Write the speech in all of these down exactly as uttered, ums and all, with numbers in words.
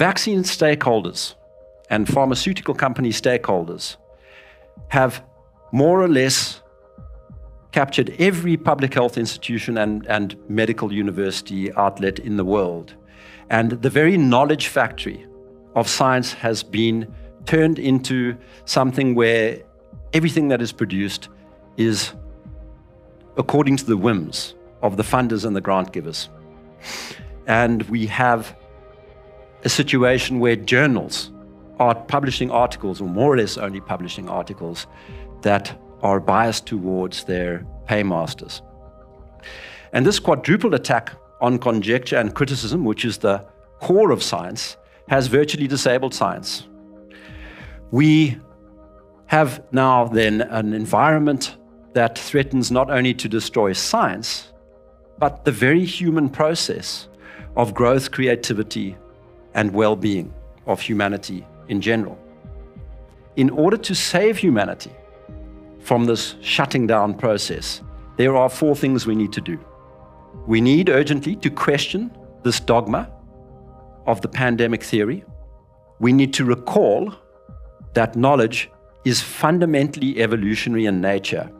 vaccine stakeholders and pharmaceutical company stakeholders have more or less captured every public health institution and, and medical university outlet in the world. And the very knowledge factory of science has been turned into something where everything that is produced is according to the whims of the funders and the grant givers. And we have a situation where journals are publishing articles, or more or less only publishing articles, that are biased towards their paymasters. And this quadruple attack on conjecture and criticism, which is the core of science, has virtually disabled science. We have now then an environment that threatens not only to destroy science, but the very human process of growth, creativity, and well-being of humanity in general. In order to save humanity from this shutting down process, there are four things we need to do. We need urgently to question this dogma of the pandemic theory. We need to recall that knowledge is fundamentally evolutionary in nature,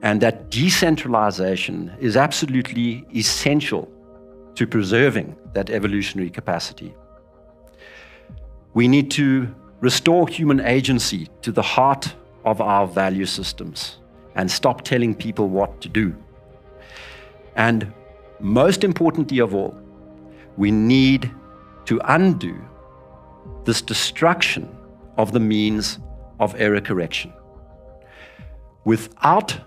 and that decentralization is absolutely essential to preserving that evolutionary capacity. We need to restore human agency to the heart of our value systems and stop telling people what to do. And most importantly of all, we need to undo this destruction of the means of error correction. Without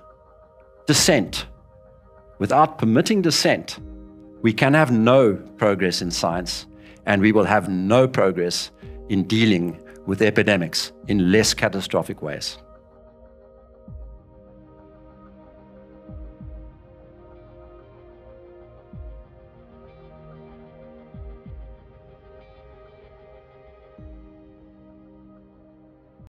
dissent, without permitting dissent, we can have no progress in science, and we will have no progress in dealing with epidemics in less catastrophic ways.